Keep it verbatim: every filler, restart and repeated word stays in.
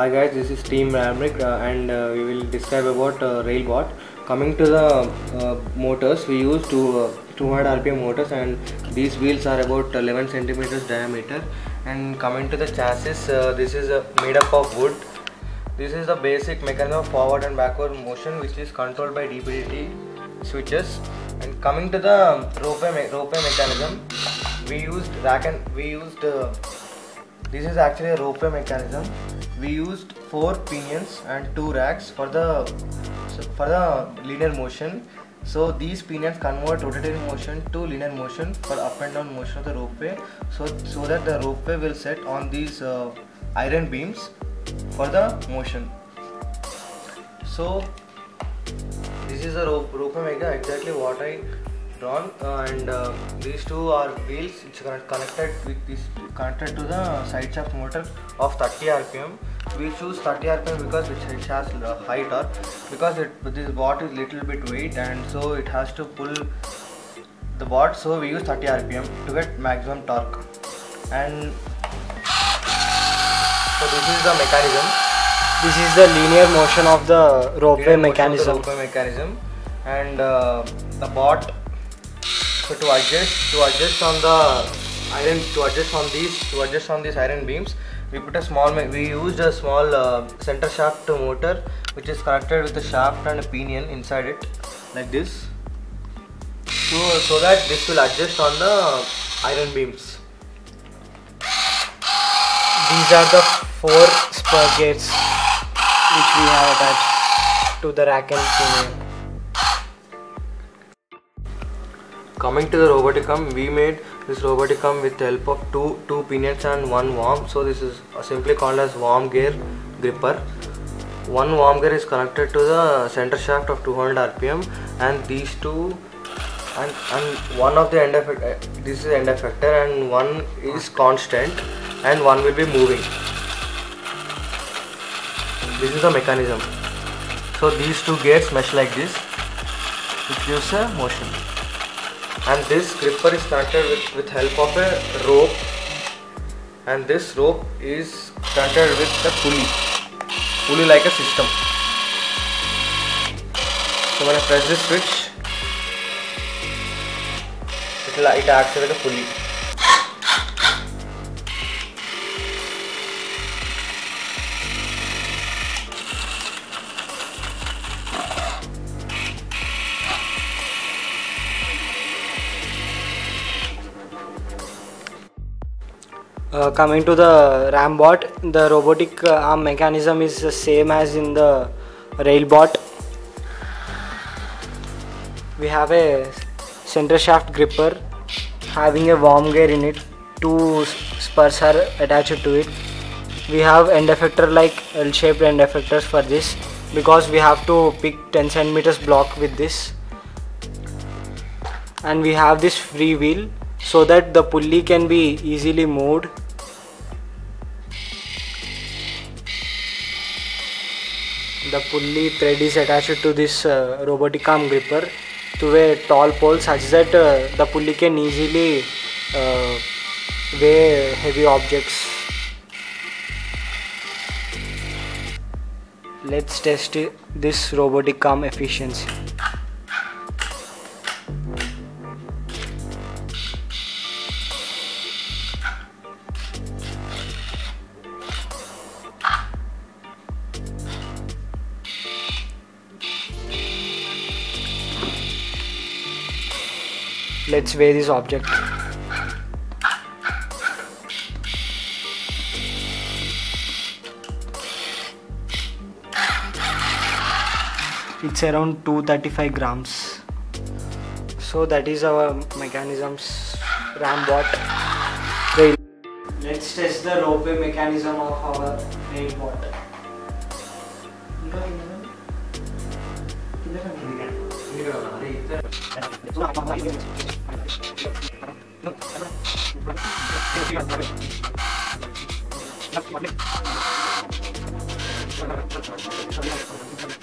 Hi guys, this is team Maverick uh, and uh, we will describe about uh, rail bot. Coming to the uh, motors, we use two, uh, two hundred R P M motors, and these wheels are about eleven centimeters diameter. And coming to the chassis, uh, this is uh, made up of wood. This is the basic mechanism of forward and backward motion, which is controlled by D P D T switches. And coming to the ropeway me ropeway mechanism, we used rack and we used. Uh, This is actually a ropeway mechanism. We used four pinions and two racks for the for the linear motion. So these pinions convert rotatory motion to linear motion for up and down motion of the ropeway. So so that the ropeway will set on these uh, iron beams for the motion. So this is a rope ropeway mechanism, exactly what I drawn, uh, and uh, these two are wheels. It's connected with this connected to the side shaft motor of thirty R P M. We choose thirty R P M because it has high torque, because it, this bot is little bit weight and so it has to pull the bot. So we use thirty R P M to get maximum torque. And so this is the mechanism. This is the linear motion of the ropeway mechanism. Of the ropeway mechanism, and uh, the bot. So to adjust, to adjust on the iron, to adjust on these, to adjust on these iron beams, we put a small, we used a small uh, center shaft motor, which is connected with a shaft and a pinion inside it, like this. So, so that this will adjust on the iron beams. These are the four spur gates which we have attached to the rack and pinion. Coming to the roboticum, we made this roboticum with the help of two two pinions and one worm. So this is simply called as worm gear gripper. One worm gear is connected to the center shaft of two hundred R P M, and these two and and one of the end effector. This is end effector, and one is constant, and one will be moving. This is the mechanism. So these two gears mesh like this, which gives a motion. And this gripper is connected with, with help of a rope, and this rope is connected with the pulley, pulley like a system. So when I press this switch, it will it activates the pulley. Uh, coming to the RAM bot, the robotic uh, arm mechanism is the same as in the rail bot. We have a center shaft gripper having a worm gear in it, two spurs are attached to it. We have end effector like L-shaped end effectors for this, because we have to pick ten centimeters block with this. And we have this free wheel, so that the pulley can be easily moved. The pulley thread is attached to this uh, roboticum gripper to a tall pole, such that uh, the pulley can easily uh, weigh heavy objects. Let's test it, this roboticum efficiency. Let's weigh this object. It's around two hundred thirty-five grams. So that is our mechanisms, RAM bot, rail. Let's test the ropeway mechanism of our rail bot. Gracias.